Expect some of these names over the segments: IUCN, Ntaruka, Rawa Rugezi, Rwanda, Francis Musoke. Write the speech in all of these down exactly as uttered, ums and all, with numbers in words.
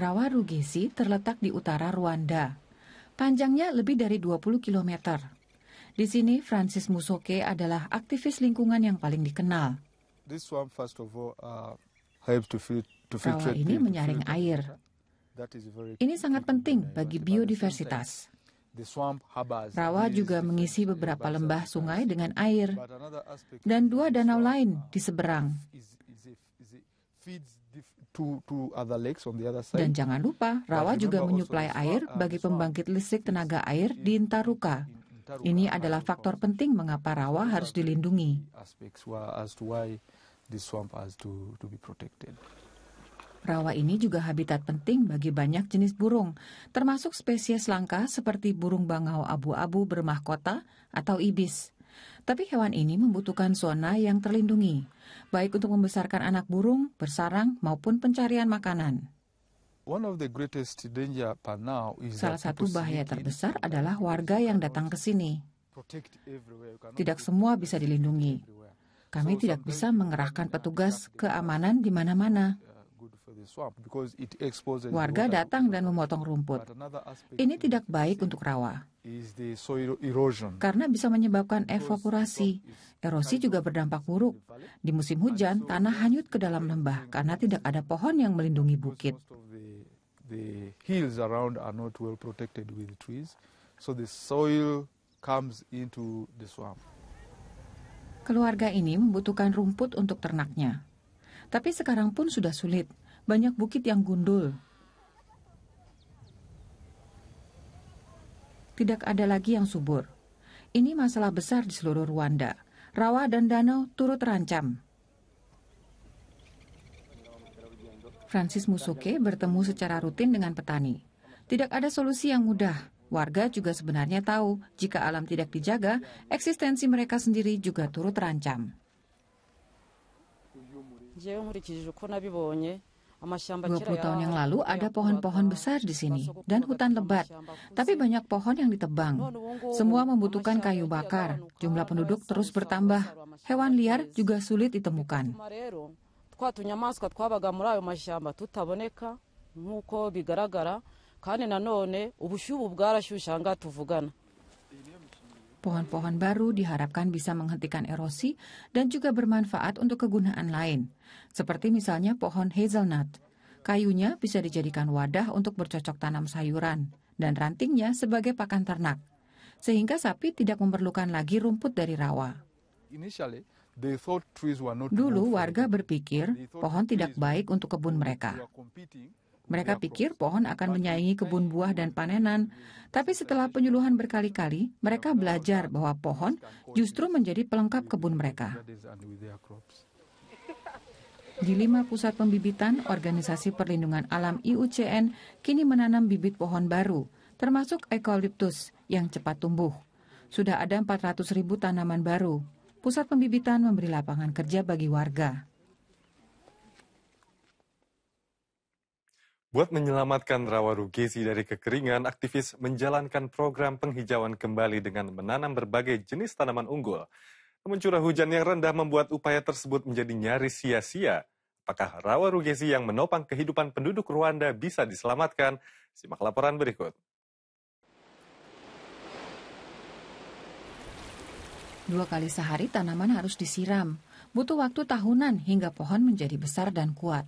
Rawa Rugezi terletak di utara Rwanda. Panjangnya lebih dari dua puluh kilometer. Di sini, Francis Musoke adalah aktivis lingkungan yang paling dikenal. Rawa ini menyaring air. Ini sangat penting bagi biodiversitas. Rawa juga mengisi beberapa lembah sungai dengan air dan dua danau lain di seberang. Dan jangan lupa, Rawa juga menyuplai air bagi pembangkit listrik tenaga air di Ntaruka. Ini adalah faktor penting mengapa Rawa harus dilindungi. Rawa ini juga habitat penting bagi banyak jenis burung, termasuk spesies langka seperti burung bangau abu-abu bermahkota atau ibis. Tapi hewan ini membutuhkan zona yang terlindungi, baik untuk membesarkan anak burung, bersarang, maupun pencarian makanan. Salah satu bahaya terbesar adalah warga yang datang ke sini. Tidak semua bisa dilindungi. Kami tidak bisa mengerahkan petugas keamanan di mana-mana. Warga datang dan memotong rumput. Ini tidak baik untuk rawa. Karena bisa menyebabkan evaporasi. Erosi juga berdampak buruk. Di musim hujan, tanah hanyut ke dalam lembah karena tidak ada pohon yang melindungi bukit. Keluarga ini membutuhkan rumput untuk ternaknya. Tapi sekarang pun sudah sulit. Banyak bukit yang gundul. Tidak ada lagi yang subur. Ini masalah besar di seluruh Rwanda. Rawa dan danau turut terancam. Francis Musoke bertemu secara rutin dengan petani. Tidak ada solusi yang mudah. Warga juga sebenarnya tahu, jika alam tidak dijaga, eksistensi mereka sendiri juga turut terancam. dua puluh tahun yang lalu ada pohon-pohon besar di sini dan hutan lebat, tapi banyak pohon yang ditebang. Semua membutuhkan kayu bakar, jumlah penduduk terus bertambah, hewan liar juga sulit ditemukan. Pohon-pohon baru diharapkan bisa menghentikan erosi dan juga bermanfaat untuk kegunaan lain. Seperti misalnya pohon hazelnut. Kayunya bisa dijadikan wadah untuk bercocok tanam sayuran dan rantingnya sebagai pakan ternak. Sehingga sapi tidak memerlukan lagi rumput dari rawa. Dulu warga berpikir pohon tidak baik untuk kebun mereka. Mereka pikir pohon akan menyaingi kebun buah dan panenan, tapi setelah penyuluhan berkali-kali, mereka belajar bahwa pohon justru menjadi pelengkap kebun mereka. Di lima pusat pembibitan, Organisasi Perlindungan Alam I U C N kini menanam bibit pohon baru, termasuk eukaliptus yang cepat tumbuh. Sudah ada empat ratus ribu tanaman baru. Pusat pembibitan memberi lapangan kerja bagi warga. Buat menyelamatkan Rawa Rugezi dari kekeringan, aktivis menjalankan program penghijauan kembali dengan menanam berbagai jenis tanaman unggul. Namun curah hujan yang rendah membuat upaya tersebut menjadi nyaris sia-sia. Apakah Rawa Rugezi yang menopang kehidupan penduduk Rwanda bisa diselamatkan? Simak laporan berikut. Dua kali sehari tanaman harus disiram. Butuh waktu tahunan hingga pohon menjadi besar dan kuat.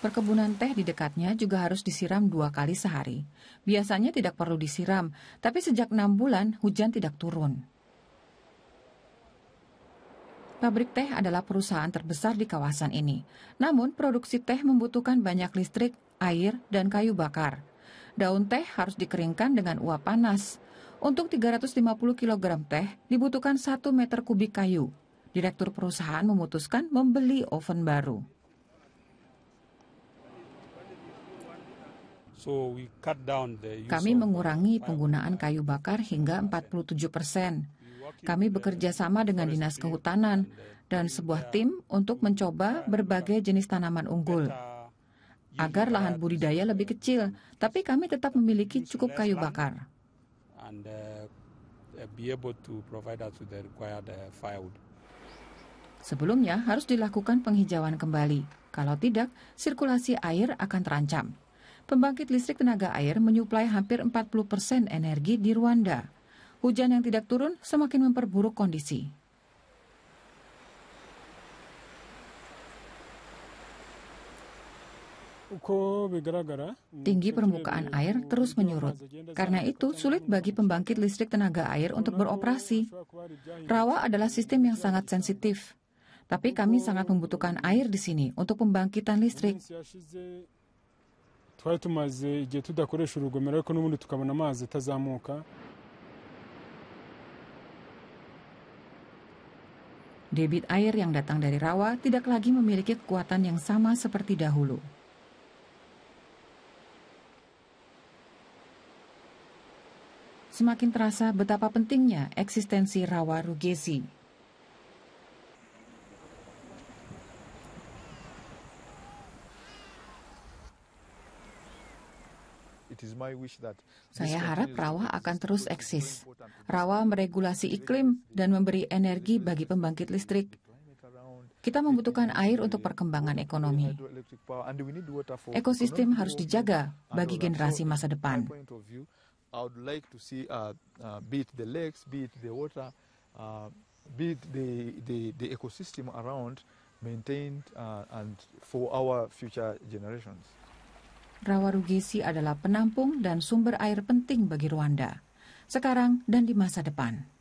Perkebunan teh di dekatnya juga harus disiram dua kali sehari. Biasanya tidak perlu disiram, tapi sejak enam bulan hujan tidak turun. Pabrik teh adalah perusahaan terbesar di kawasan ini. Namun produksi teh membutuhkan banyak listrik, air, dan kayu bakar. Daun teh harus dikeringkan dengan uap panas. Untuk tiga ratus lima puluh kilogram teh dibutuhkan satu meter kubik kayu. Direktur perusahaan memutuskan membeli oven baru. Kami mengurangi penggunaan kayu bakar hingga empat puluh tujuh persen. Kami bekerja sama dengan Dinas Kehutanan dan sebuah tim untuk mencoba berbagai jenis tanaman unggul. Agar lahan budidaya lebih kecil, tapi kami tetap memiliki cukup kayu bakar. Sebelumnya harus dilakukan penghijauan kembali. Kalau tidak, sirkulasi air akan terancam. Pembangkit listrik tenaga air menyuplai hampir empat puluh persen energi di Rwanda. Hujan yang tidak turun semakin memperburuk kondisi. Tinggi permukaan air terus menyurut. Karena itu, sulit bagi pembangkit listrik tenaga air untuk beroperasi. Rawa adalah sistem yang sangat sensitif. Tapi kami sangat membutuhkan air di sini untuk pembangkitan listrik. Debit air yang datang dari Rawa tidak lagi memiliki kekuatan yang sama seperti dahulu. Semakin terasa betapa pentingnya eksistensi Rawa Rugezi. Saya harap rawa akan terus eksis. Rawa meregulasi iklim dan memberi energi bagi pembangkit listrik. Kita membutuhkan air untuk perkembangan ekonomi. Ekosistem harus dijaga bagi generasi masa depan. I would like to see, uh, uh, be it the lakes, be it the water, uh, be it the, the, the ecosystem around, maintained uh, and for our future generations. Rawa Rugezi adalah penampung dan sumber air penting bagi Rwanda, sekarang dan di masa depan.